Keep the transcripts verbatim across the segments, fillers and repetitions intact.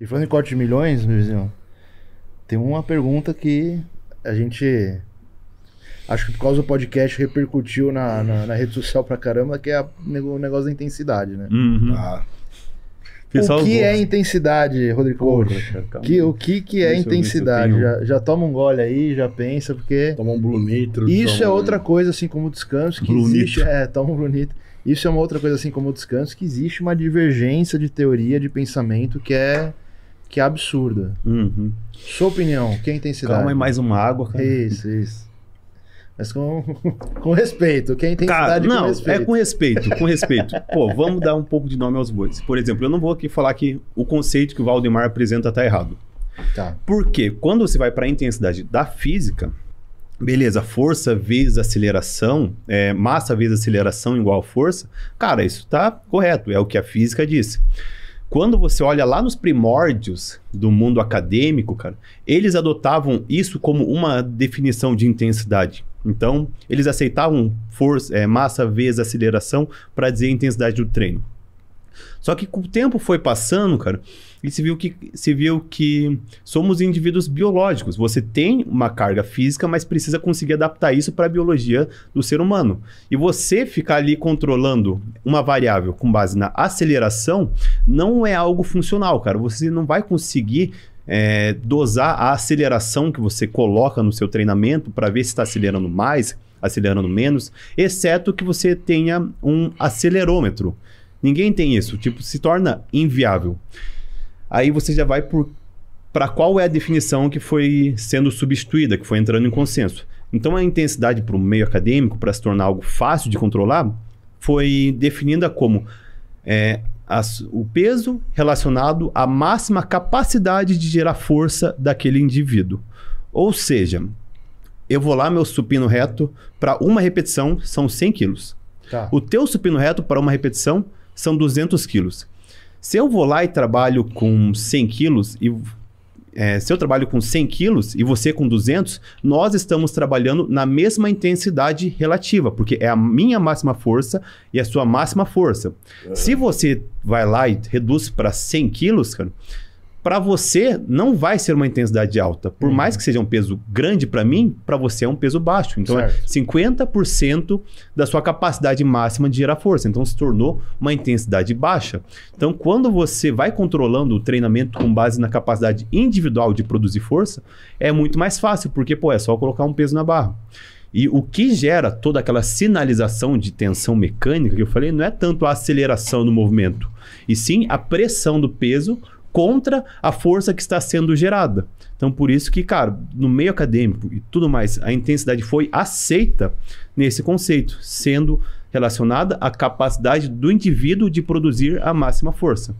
E falando em corte de milhões, meu vizinho, tem uma pergunta que a gente... Acho que por causa do podcast repercutiu na, na, na rede social pra caramba, que é a, o negócio da intensidade, né? Uhum. Ah. O que é intensidade, Rodrigo? Poxa, que, o que, que é intensidade? Tenho... Já, já toma um gole aí, já pensa, porque... Toma um Bluenitro. Isso é um... outra coisa, assim como o descanso, que Bluenitro. existe... É, toma um Bluenitro. Isso é uma outra coisa, assim como o descanso, que existe uma divergência de teoria, de pensamento, que é... Que é absurda. Uhum. Sua opinião, o que é intensidade? Calma, é mais uma água, cara. Isso, isso. Mas com, com respeito, quem tem intensidade não, com respeito. É com respeito, com respeito. Pô, vamos dar um pouco de nome aos bois. Por exemplo, eu não vou aqui falar que o conceito que o Waldemar apresenta está errado. Tá. Porque quando você vai para a intensidade da física, beleza, força vezes aceleração, é, massa vezes aceleração igual força, cara, isso está correto, é o que a física disse. Quando você olha lá nos primórdios do mundo acadêmico, cara, eles adotavam isso como uma definição de intensidade. Então, eles aceitavam força, é, massa vezes aceleração para dizer a intensidade do treino. Só que com o tempo foi passando, cara, e se viu que, se viu que somos indivíduos biológicos. Você tem uma carga física, mas precisa conseguir adaptar isso para a biologia do ser humano. E você ficar ali controlando uma variável com base na aceleração não é algo funcional, cara. Você não vai conseguir... É, dosar a aceleração que você coloca no seu treinamento para ver se está acelerando mais, acelerando menos, exceto que você tenha um acelerômetro. Ninguém tem isso, tipo, se torna inviável. Aí você já vai para qual é a definição que foi sendo substituída, que foi entrando em consenso. Então a intensidade para o meio acadêmico, para se tornar algo fácil de controlar, foi definida como... É, As, o peso relacionado à máxima capacidade de gerar força daquele indivíduo. Ou seja, eu vou lá, meu supino reto, para uma repetição são cem quilos. Tá. O teu supino reto para uma repetição são duzentos quilos. Se eu vou lá e trabalho com cem quilos, e, é, se eu trabalho com cem quilos e você com duzentos, nós estamos trabalhando na mesma intensidade relativa, porque é a minha máxima força e a sua máxima força. Uhum. Se você vai lá e reduz para cem quilos, cara, para você não vai ser uma intensidade alta. Por uhum. mais que seja um peso grande para mim, para você é um peso baixo. Então certo. É cinquenta por cento da sua capacidade máxima de gerar força. Então se tornou uma intensidade baixa. Então quando você vai controlando o treinamento com base na capacidade individual de produzir força, é muito mais fácil, porque pô, é só colocar um peso na barra. E o que gera toda aquela sinalização de tensão mecânica que eu falei, não é tanto a aceleração do movimento, e sim a pressão do peso contra a força que está sendo gerada. Então, por isso que, cara, no meio acadêmico e tudo mais, a intensidade foi aceita nesse conceito, sendo relacionada à capacidade do indivíduo de produzir a máxima força.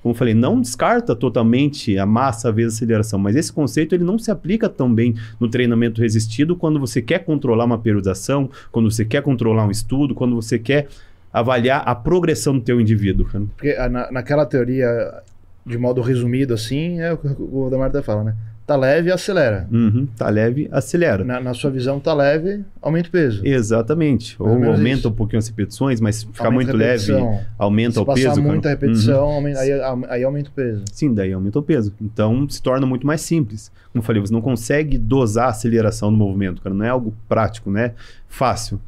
Como eu falei, não descarta totalmente a massa vezes a aceleração, mas esse conceito ele não se aplica tão bem no treinamento resistido quando você quer controlar uma periodização, quando você quer controlar um estudo, quando você quer avaliar a progressão do teu indivíduo. Cara. Porque na, naquela teoria... De modo resumido, assim, é o que o Waldemar até fala, né? Tá leve, acelera. Uhum, tá leve, acelera. Na, na sua visão, tá leve, aumenta o peso. Exatamente. Ou aumenta isso. um pouquinho as repetições, mas ficar muito leve, aumenta se o peso. Se passar muita cara. repetição, uhum. aumenta, aí, aí aumenta o peso. Sim, daí aumenta o peso. Então, se torna muito mais simples. Como eu falei, você não consegue dosar a aceleração do movimento, cara. Não é algo prático, né? Fácil.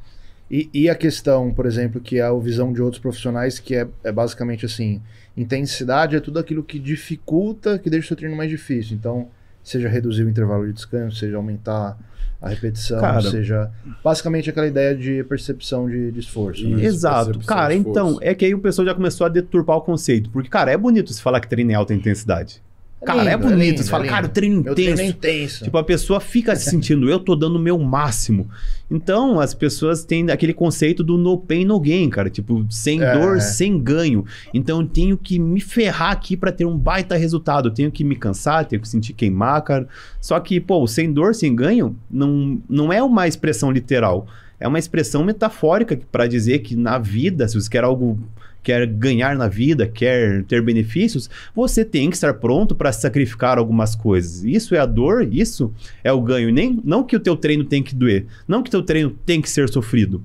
E, e a questão, por exemplo, que é a visão de outros profissionais, que é, é basicamente assim, intensidade é tudo aquilo que dificulta, que deixa o seu treino mais difícil. Então, seja reduzir o intervalo de descanso, seja aumentar a repetição, cara, seja... Basicamente aquela ideia de percepção de, de esforço. Né? Exato. Cara, então, é que aí o pessoal já começou a deturpar o conceito. Porque, cara, é bonito se falar que treino é alta intensidade. Cara, lindo, é bonito. É lindo, você fala, é cara, o treino intenso. treino é intenso. Tipo, a pessoa fica se sentindo, eu tô dando o meu máximo. Então, as pessoas têm aquele conceito do no pain, no gain, cara. Tipo, sem é, dor, é. sem ganho. Então, eu tenho que me ferrar aqui pra ter um baita resultado. Eu tenho que me cansar, tenho que sentir queimar, cara. Só que, pô, sem dor, sem ganho, não, não é uma expressão literal. É uma expressão metafórica pra dizer que na vida, se você quer algo... quer ganhar na vida, quer ter benefícios, você tem que estar pronto para sacrificar algumas coisas. Isso é a dor, isso é o ganho. Nem, não que o teu treino tem que doer, não que o teu treino tem que ser sofrido.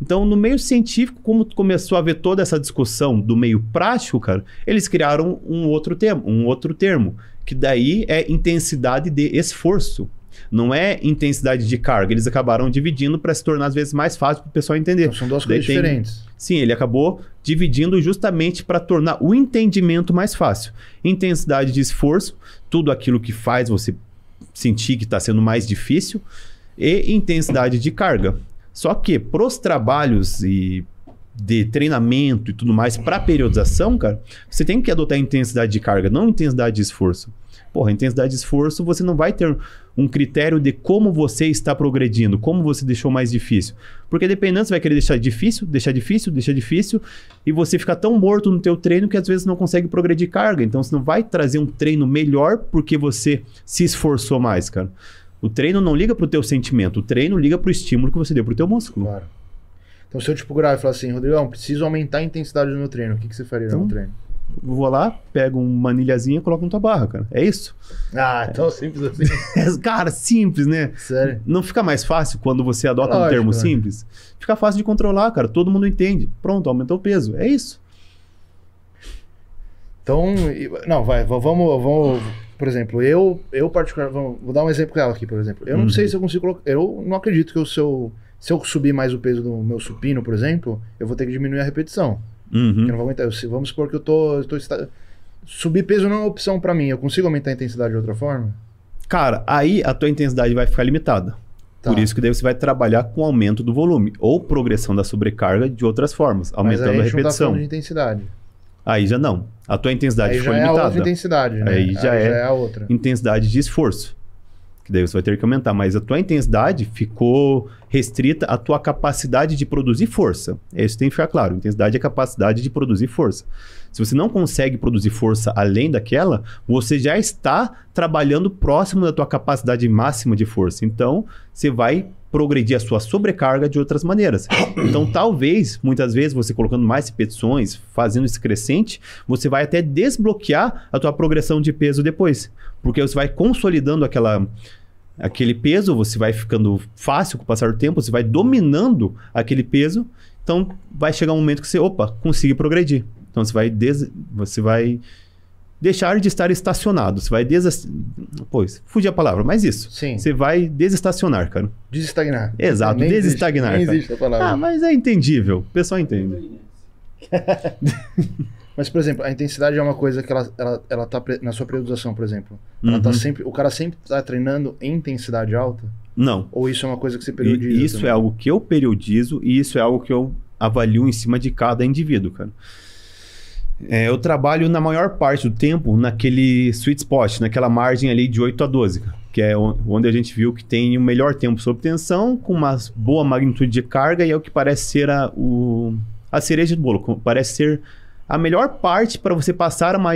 Então, no meio científico, como começou a haver toda essa discussão do meio prático, cara, eles criaram um outro termo, um outro termo, que daí é intensidade de esforço. Não é intensidade de carga. Eles acabaram dividindo para se tornar, às vezes, mais fácil para o pessoal entender. Então, são duas daí coisas tem... diferentes. Sim, ele acabou dividindo justamente para tornar o entendimento mais fácil. Intensidade de esforço, tudo aquilo que faz você sentir que está sendo mais difícil, e intensidade de carga. Só que para os trabalhos e de treinamento e tudo mais, para periodização, cara, você tem que adotar intensidade de carga, não intensidade de esforço. Porra, intensidade de esforço, você não vai ter um critério de como você está progredindo, como você deixou mais difícil. Porque dependendo, você vai querer deixar difícil, deixar difícil, deixar difícil, e você fica tão morto no teu treino que às vezes não consegue progredir carga. Então, você não vai trazer um treino melhor porque você se esforçou mais, cara. O treino não liga para o teu sentimento, o treino liga para o estímulo que você deu para o teu músculo. Claro. Então, se eu te procurar e falar assim, Rodrigão, preciso aumentar a intensidade do meu treino, o que, que você faria então, no treino? Eu vou lá, pego uma manilhazinha e coloco na tua barra, cara. É isso. Ah, tão é. simples assim. Cara, simples, né? Sério. Não fica mais fácil quando você adota Lógico, um termo cara. simples? Fica fácil de controlar, cara. Todo mundo entende. Pronto, aumentou o peso. É isso. Então, não, vai, vamos... vamos por exemplo, eu, eu particularmente... Vou dar um exemplo real aqui, por exemplo. Eu não uhum. sei se eu consigo colocar... Eu não acredito que eu, se, eu, se eu subir mais o peso do meu supino, por exemplo, eu vou ter que diminuir a repetição. Uhum. Eu não vou aumentar. Eu, se, vamos supor que eu tô, eu tô... Subir peso não é uma opção para mim. Eu consigo aumentar a intensidade de outra forma? Cara, aí a tua intensidade vai ficar limitada. Tá. Por isso que daí você vai trabalhar com aumento do volume ou progressão da sobrecarga de outras formas, aumentando Mas a, a repetição. Mas a gente não tá falando de intensidade. Aí já não. A tua intensidade aí foi já limitada. É a outra intensidade, né? Aí já, aí é, já é a outra. Intensidade de esforço. Que daí você vai ter que aumentar. Mas a tua intensidade ficou restrita à tua capacidade de produzir força. Isso tem que ficar claro. Intensidade é a capacidade de produzir força. Se você não consegue produzir força além daquela, você já está trabalhando próximo da tua capacidade máxima de força. Então, você vai progredir a sua sobrecarga de outras maneiras. Então, talvez, muitas vezes, você colocando mais repetições, fazendo esse crescente, você vai até desbloquear a tua progressão de peso depois. Porque você vai consolidando aquela, aquele peso, você vai ficando fácil com o passar do tempo, você vai dominando aquele peso. Então, vai chegar um momento que você, opa, consegui progredir. Então, você vai, des... você vai deixar de estar estacionado. Você vai des... Pois, fugi a palavra, mas isso. Sim. Você vai desestacionar, cara. Desestagnar. Exato, nem desestagnar. Existe, nem existe a palavra. Ah, mas é entendível. O pessoal entende. Mas, por exemplo, a intensidade é uma coisa que ela, ela, ela tá na sua periodização, por exemplo. Ela uhum. tá sempre, o cara sempre tá treinando em intensidade alta? Não. Ou isso é uma coisa que você periodiza? E isso também? É algo que eu periodizo e isso é algo que eu avalio em cima de cada indivíduo, cara. É, eu trabalho na maior parte do tempo naquele sweet spot, naquela margem ali de oito a doze, que é onde a gente viu que tem o melhor tempo sob tensão, com uma boa magnitude de carga e é o que parece ser a, o, a cereja do bolo, parece ser a melhor parte para você passar, uma,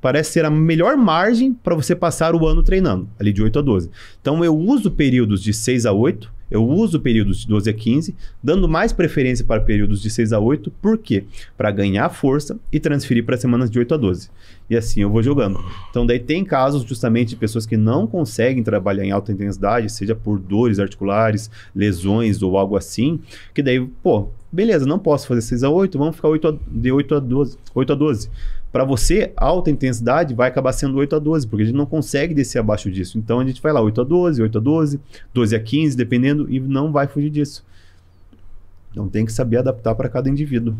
parece ser a melhor margem para você passar o ano treinando, ali de oito a doze. Então eu uso períodos de seis a oito, eu uso períodos de doze a quinze, dando mais preferência para períodos de seis a oito. Por quê? Para ganhar força e transferir para semanas de oito a doze. E assim eu vou jogando. Então daí tem casos justamente de pessoas que não conseguem trabalhar em alta intensidade, seja por dores articulares, lesões ou algo assim, que daí, pô, beleza, não posso fazer seis a oito, vamos ficar oito a, de oito a doze. Para você, alta intensidade vai acabar sendo oito a doze, porque a gente não consegue descer abaixo disso. Então, a gente vai lá oito a doze, oito a doze, doze a quinze, dependendo, e não vai fugir disso. Então, tem que saber adaptar para cada indivíduo.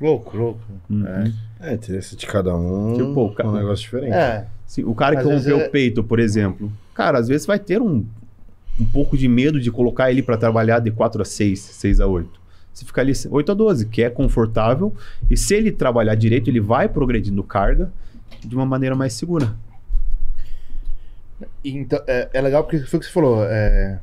Louco, louco. Uhum. É, é interesse de cada um, tipo, o cara, um negócio diferente. É. Sim, o cara que rompeu é... o peito, por exemplo, cara, às vezes vai ter um, um pouco de medo de colocar ele para trabalhar de quatro a seis, seis a oito. Você fica ali oito a doze, que é confortável. E se ele trabalhar direito, ele vai progredindo carga de uma maneira mais segura. Então, é, é legal porque foi o que você falou. É,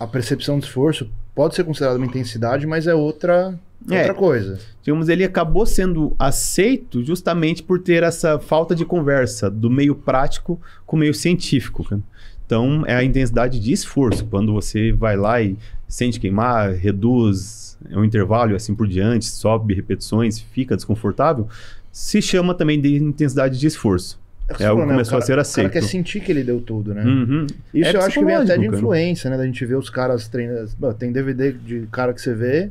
a percepção de esforço pode ser considerada uma intensidade, mas é outra, é, outra coisa. Digamos, ele acabou sendo aceito justamente por ter essa falta de conversa do meio prático com o meio científico, cara. Então, é a intensidade de esforço. Quando você vai lá e sente queimar, reduz o intervalo e assim por diante, sobe repetições, fica desconfortável, se chama também de intensidade de esforço. É algo que começou a ser aceito. O cara quer sentir que ele deu tudo, né? Uhum. Isso é eu acho que vem até de influência, cara, né? Da gente ver os caras treinando. Tem D V D de cara que você vê,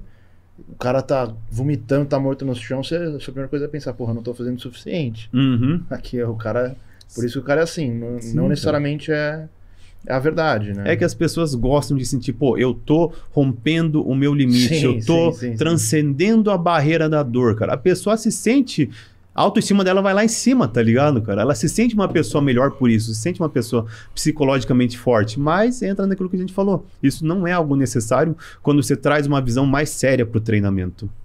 o cara tá vomitando, tá morto no chão, você, a sua primeira coisa é pensar, porra, não tô fazendo o suficiente. Uhum. Aqui é o cara... Por isso que o cara é assim, não, Sim, não necessariamente é... É a verdade, né? É que as pessoas gostam de sentir, pô, eu tô rompendo o meu limite, sim, eu tô sim, sim, transcendendo sim. a barreira da dor, cara. A pessoa se sente, a autoestima dela vai lá em cima, tá ligado, cara? Ela se sente uma pessoa melhor por isso, se sente uma pessoa psicologicamente forte, mas entra naquilo que a gente falou. Isso não é algo necessário quando você traz uma visão mais séria pro treinamento.